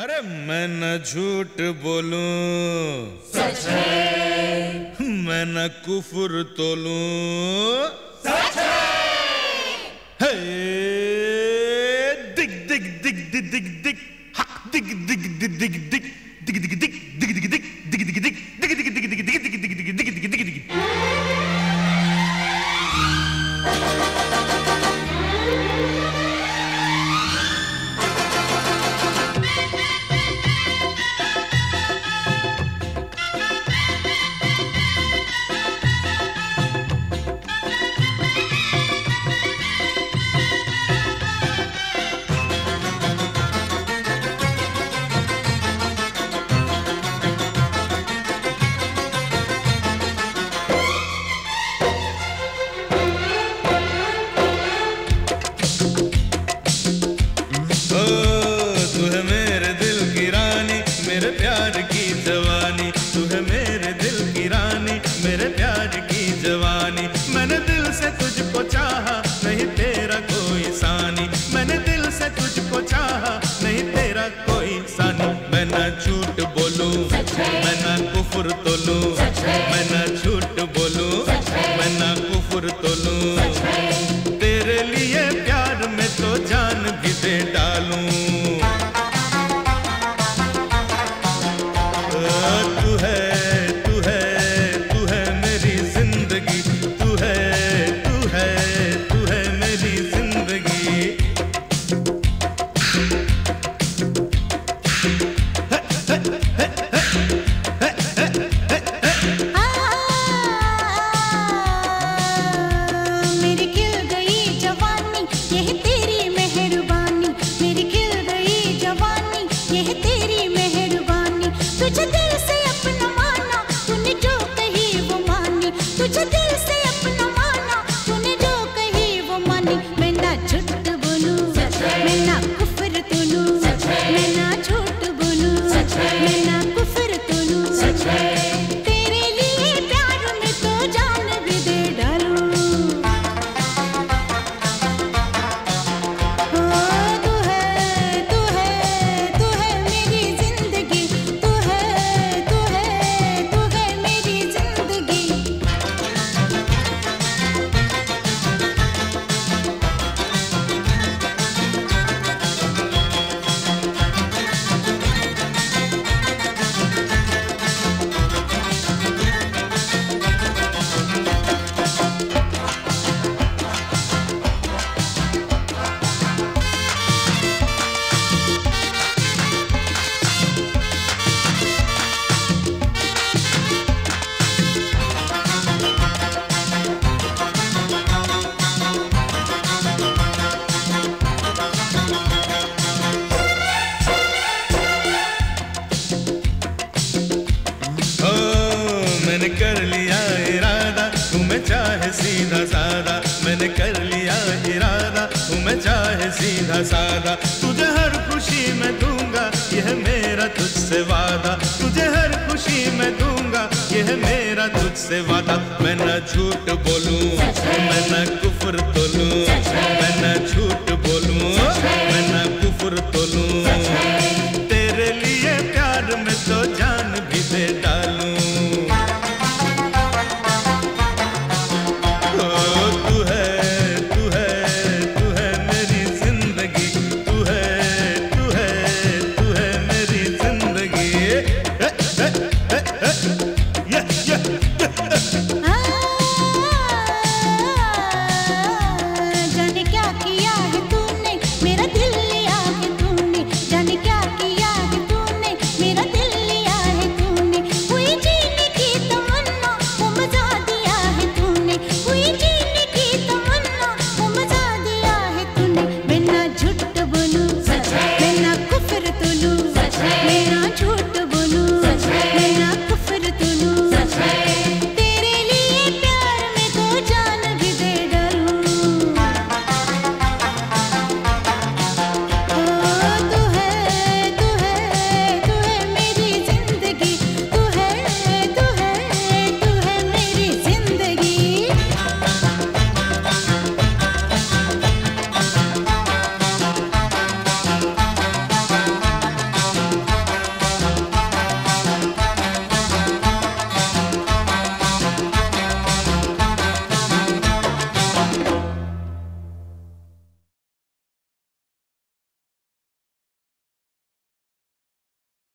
अरे मैं न झूठ बोलूं सच है, मैं न कुफर तोलूं सच है। दिग दिग दिग दिग दिग दिग हक दिग दिग दिग दिग दिग दिग दिग दिग दिग दिग दिग दिग दिग दिग दिग दिग दिग दिग दिग दिग दिग दिग दिग दिग दिग। मैं ना कुफर तोलूं, मैं ना झूठ बोलूं, मैं ना कुफर तोलूं। तेरे लिए प्यार में तो जान भी दे डालूं। तू है मेरी जिंदगी, तू है मेरी जिंदगी। मैंने कर लिया इरादा तुम्हें चाहे सीधा साधा, मैंने कर लिया इरादा तुम्हें चाहे सीधा साधा। तुझे हर खुशी मैं दूंगा यह मेरा तुझसे वादा, तुझे हर खुशी मैं दूंगा यह मेरा तुझसे वादा। मैं ना झूठ बोलूं, मैं ना